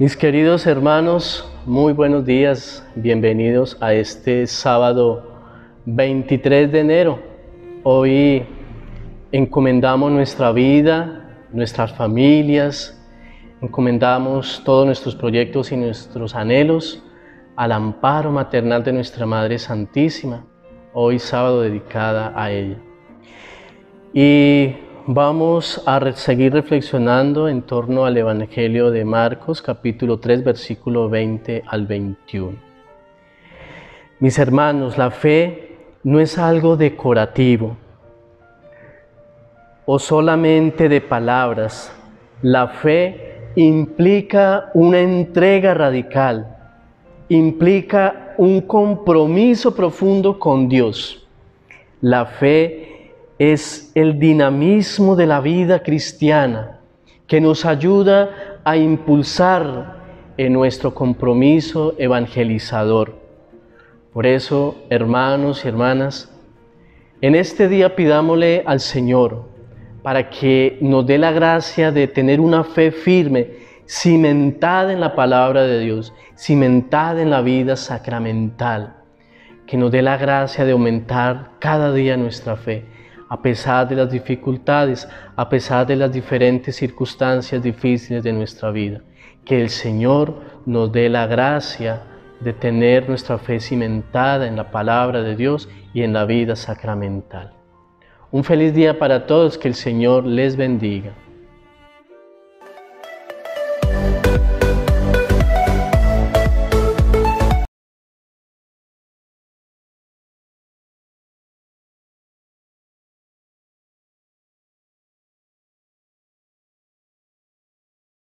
Mis queridos hermanos, muy buenos días, bienvenidos a este sábado 23 de enero. Hoy encomendamos nuestra vida, nuestras familias, encomendamos todos nuestros proyectos y nuestros anhelos al amparo maternal de nuestra Madre Santísima, hoy sábado dedicada a ella. Y vamos a seguir reflexionando en torno al Evangelio de Marcos, capítulo 3, versículo 20 al 21. Mis hermanos, la fe no es algo decorativo o solamente de palabras. La fe implica una entrega radical, implica un compromiso profundo con Dios. La fe es el dinamismo de la vida cristiana que nos ayuda a impulsar en nuestro compromiso evangelizador. Por eso, hermanos y hermanas, en este día pidámosle al Señor para que nos dé la gracia de tener una fe firme, cimentada en la palabra de Dios, cimentada en la vida sacramental, que nos dé la gracia de aumentar cada día nuestra fe, a pesar de las dificultades, a pesar de las diferentes circunstancias difíciles de nuestra vida. Que el Señor nos dé la gracia de tener nuestra fe cimentada en la palabra de Dios y en la vida sacramental. Un feliz día para todos, que el Señor les bendiga.